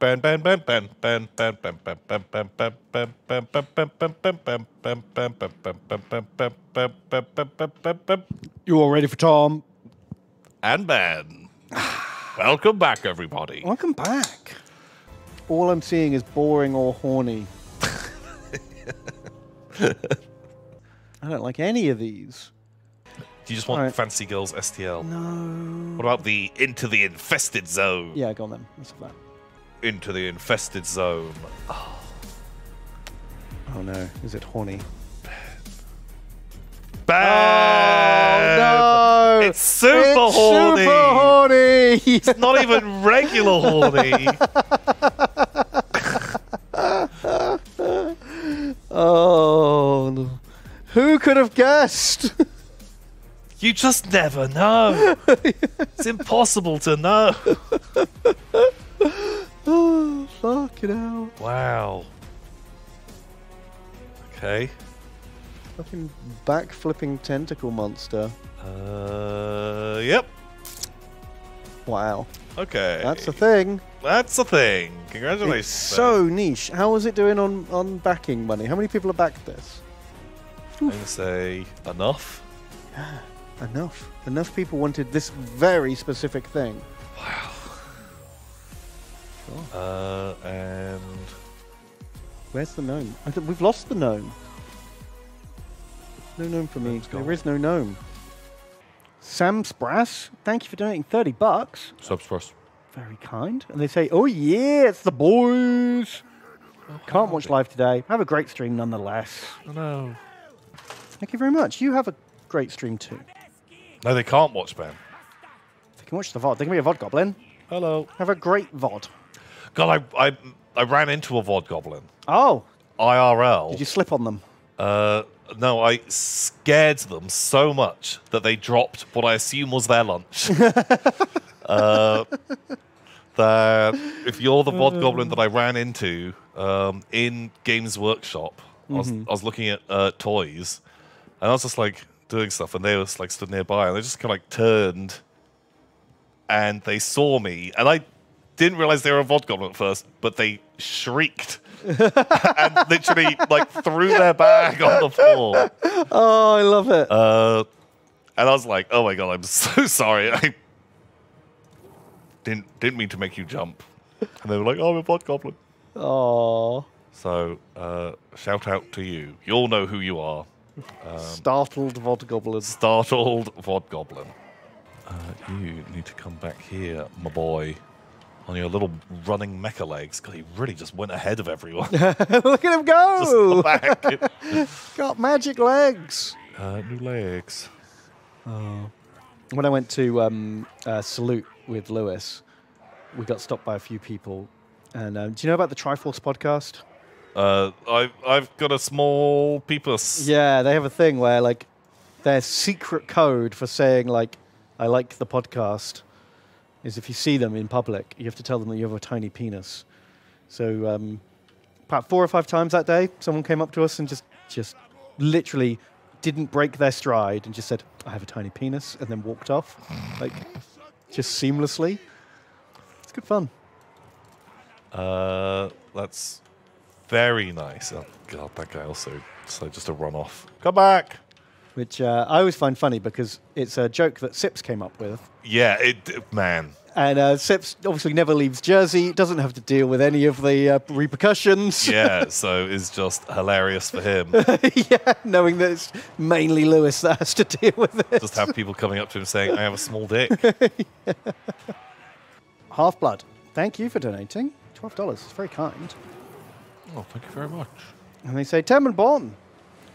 You all ready for Tom? And Ben. Welcome back, everybody. Welcome back. All I'm seeing is boring or horny. I don't like any of these. Do you just want Fancy Girls STL? No. What about the Into the Infested Zone? Yeah, go on then. That's fine. Into the Infested Zone. Oh. Oh no, is it horny? Bad. Oh no! It's super horny. Super horny. It's not even regular horny. Oh, no. Who could have guessed? You just never know. It's impossible to know. Oh, fucking hell. Wow. Okay. Fucking back-flipping tentacle monster. Yep. Wow. Okay. That's a thing. That's a thing. Congratulations. It's so niche. How is it doing on backing money? How many people have backed this? I'm going to say enough. Yeah, enough. Enough people wanted this very specific thing. Wow. Sure. And... Where's the gnome? I think we've lost the gnome. No gnome for me. There is no gnome. Sam Sprass, thank you for donating $30. Sam Sprass. Very kind. And they say, oh yeah, it's the boys. Oh, can't watch live today. Have a great stream nonetheless. I know. Thank you very much. You have a great stream too. No, they can't watch, Ben. They can watch the VOD. They can be a VOD Goblin. Hello. Have a great VOD. God, I ran into a VOD Goblin. Oh. IRL. Did you slip on them? No, I scared them so much that they dropped what I assume was their lunch. That if you're the VOD Goblin that I ran into in Games Workshop, I was looking at toys, and I was just like doing stuff, and they were like stood nearby, and they just kind of like turned, and they saw me, and I didn't realize they were a VOD Goblin at first, but they shrieked. And literally, like, threw their bag on the floor. Oh, I love it. And I was like, oh my God, I'm so sorry. I didn't mean to make you jump. And they were like, oh, I'm a VOD Goblin. Oh. So, shout out to you. You all know who you are. Startled VOD Goblin. Startled VOD Goblin. You need to come back here, my boy. On your little running mecha legs. God, he really just went ahead of everyone. Look at him go! Just got magic legs. New legs. Oh. When I went to Salute with Lewis, we got stopped by a few people. And do you know about the Triforce podcast? I've got a small peepus. Yeah, they have a thing where like their secret code for saying like, I like the podcast. Is if you see them in public, you have to tell them that you have a tiny penis. So about 4 or 5 times that day, someone came up to us and just literally didn't break their stride and just said, I have a tiny penis, and then walked off, like, just seamlessly. It's good fun. That's very nice. Oh, God, that guy also, so just a runoff. Come back! Which I always find funny because it's a joke that Sips came up with. Yeah, man. And Sips obviously never leaves Jersey, doesn't have to deal with any of the repercussions. Yeah, so it's just hilarious for him. Yeah, knowing that it's mainly Lewis that has to deal with it. Just have people coming up to him saying, I have a small dick. Yeah. Half-Blood, thank you for donating. $12, it's very kind. Oh, thank you very much. And they say, Tam and Bon.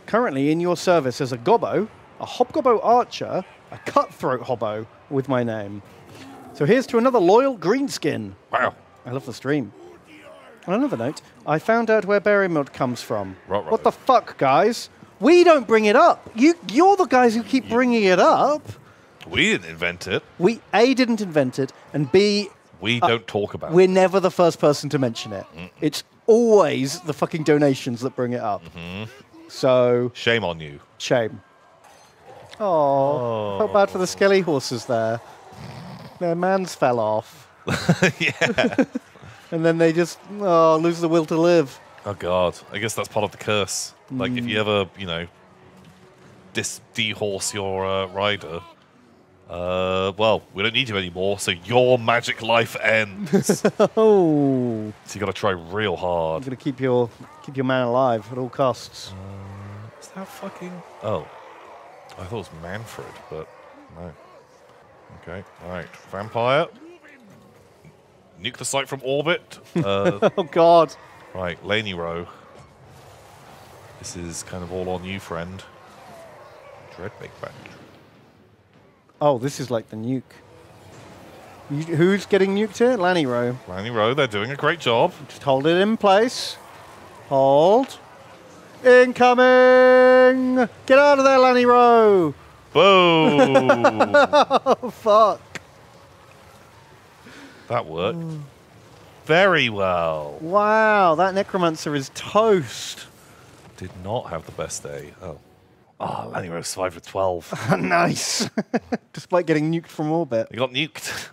Currently in your service as a gobbo, a hobgobbo archer, a cutthroat hobbo with my name. So here's to another loyal greenskin. Wow. I love the stream. On another note, I found out where Barry Milk comes from. Right. What the fuck, guys? We don't bring it up. You're the guys who keep bringing it up. We didn't invent it. We, A, didn't invent it, and B... We don't talk about it. We're never the first person to mention it. It's always the fucking donations that bring it up. So shame on you. Shame. Oh, how bad for the skelly horses there. Their mans fell off. Yeah. and then they just lose the will to live. Oh, God. I guess that's part of the curse. Like, if you ever, you know, dehorse your rider, well, we don't need you anymore, so your magic life ends. Oh. So you got to try real hard. You've got to keep your man alive at all costs. Is that fucking... Oh. I thought it was Manfred, but no. Okay, all right. Vampire. Nuke the site from orbit. Oh, God. Right, Lanny Rowe. This is kind of all on you, friend. Dreadbait batch. Oh, this is like the nuke. Who's getting nuked here? Lanny Rowe. Lanny Rowe, they're doing a great job. Just hold it in place. Hold. Incoming! Get out of there, Lanny Rowe! Boom! Oh, fuck. That worked. Very well. Wow, that necromancer is toast. Did not have the best day. Oh. Oh, Lanny Rowe survived with 12. Nice. Despite getting nuked from orbit. He got nuked.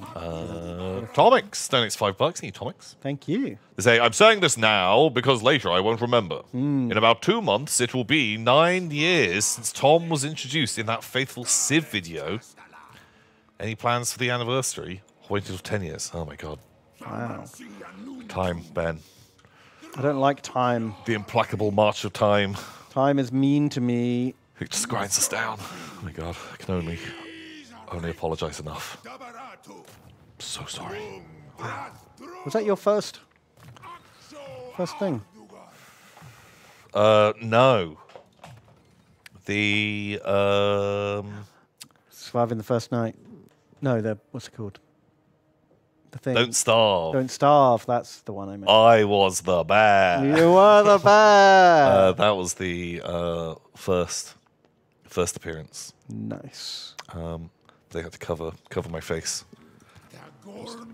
Tomix donates $5. Need Tomix. Thank you. They say, I'm saying this now because later I won't remember. In about 2 months, it will be 9 years since Tom was introduced in that faithful Civ video. Any plans for the anniversary? Wait until 10 years. Oh, my God. Wow. Time, Ben. I don't like time. The implacable march of time. Time is mean to me. It just grinds us down. Oh, my God. I can only apologize enough. I'm so sorry. Wow. Was that your first thing? No. The surviving the first night. No, the what's it called? The thing. Don't Starve. Don't Starve. That's the one I meant. I was the bear. You were the bear. That was the first appearance. Nice. They had to cover my face.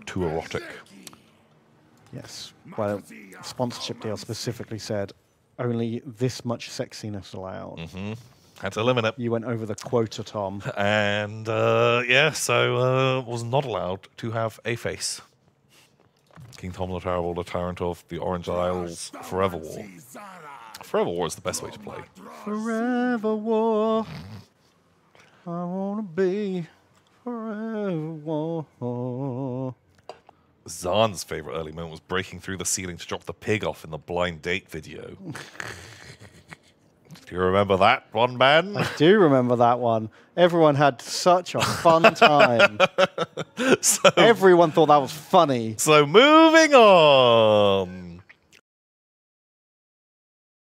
Too erotic. Yes. Well, the sponsorship deal specifically said only this much sexiness allowed. Mm-hmm. Had to eliminate. You went over the quota, Tom. And yeah, so was not allowed to have a face. King Tom the Terrible, the tyrant of the Orange Isles, Forever War. Forever War is the best way to play. Forever War. I wanna be. Forever. Zahn's favorite early moment was breaking through the ceiling to drop the pig off in the blind date video. Do you remember that one, man? I do remember that one. Everyone had such a fun time. Everyone thought that was funny. So moving on.